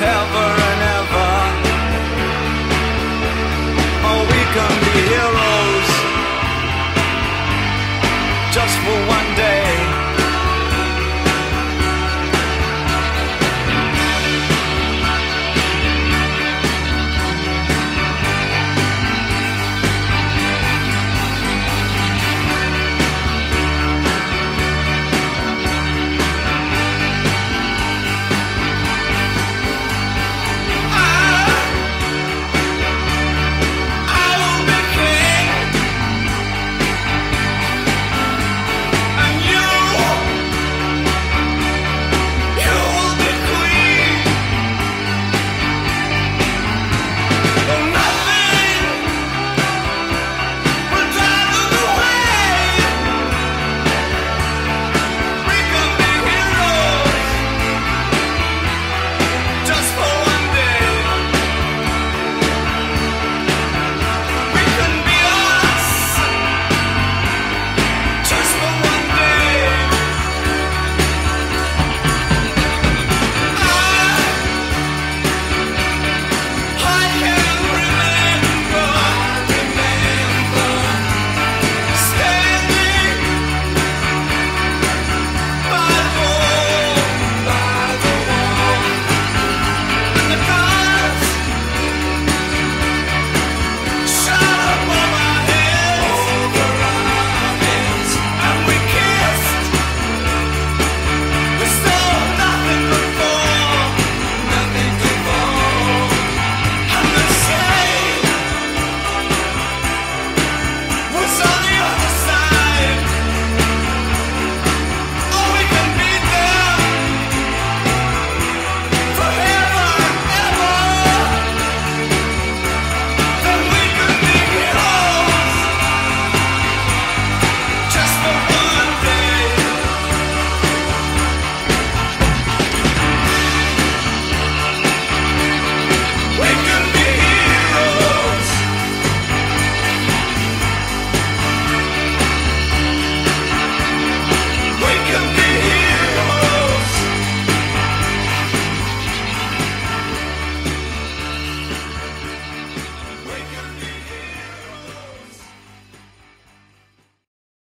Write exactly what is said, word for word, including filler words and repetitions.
forever.